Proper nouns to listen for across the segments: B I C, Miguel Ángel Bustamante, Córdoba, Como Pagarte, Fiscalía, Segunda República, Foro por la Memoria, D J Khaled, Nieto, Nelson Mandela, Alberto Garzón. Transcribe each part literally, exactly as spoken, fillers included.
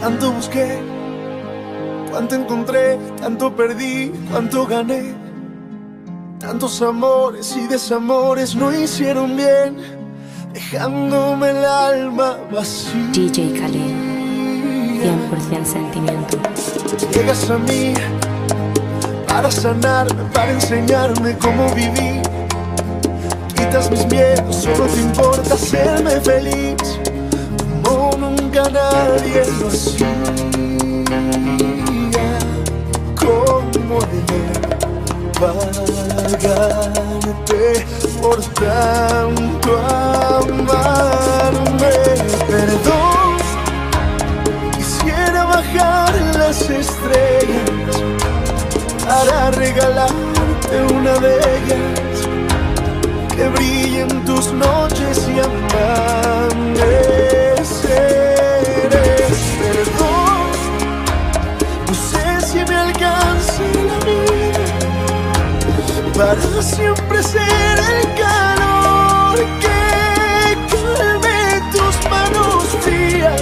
Tanto busqué, cuánto encontré, tanto perdí, cuánto gané. Tantos amores y desamores no hicieron bien, dejándome el alma vacía. D J Khaled, cien por ciento sentimiento. Llegas a mí para sanarme, para enseñarme cómo vivir. Quitas mis miedos, solo te importa hacerme feliz, como nunca nadie lo hacía. Como pagarte por tanto amarme. Perdón, quisiera bajar las estrellas para regalarte una de ellas, que brillen tus noches y amaneceres. Perdón, no sé si me alcance la vida para siempre ser el calor que calme tus manos frías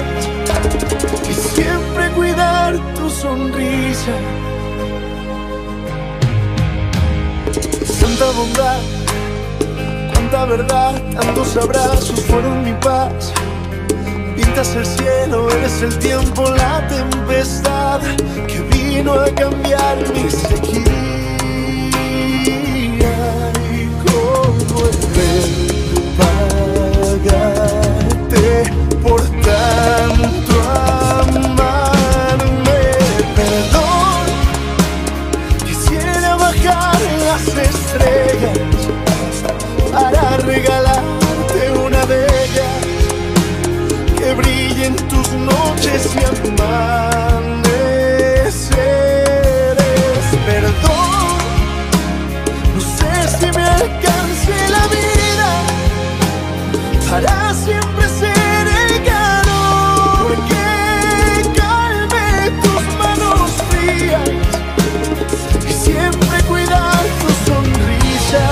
y siempre cuidar tu sonrisa. Tanta bondad, cuánta verdad, tantos abrazos fueron mi paz. Pintas el cielo, eres el tiempo, la tempestad que vino a cambiar mi sequía. Y como el rey, pagarte por tanto amarme. Perdón, quisiera bajar las estrellas para regalarte una de ellas, que brillen tus noches y amaneceres. Perdón, no sé si me alcance la vida para siempre ser el calor que calme tus manos frías y siempre cuidar tu sonrisa.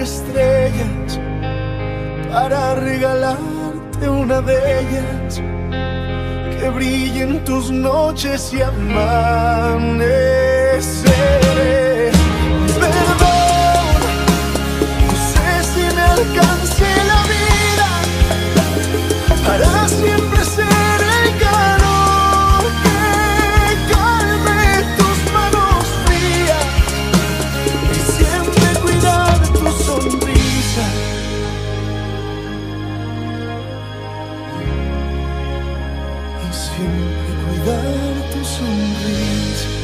Estrellas para regalarte una de ellas, que brillen tus noches y amaneceres. Perdón, no sé si me alcance la vida para siempre ser el calor que calme tus manos frías y siempre cuidar sonrisa. Y siempre cuidar tu sonrisa.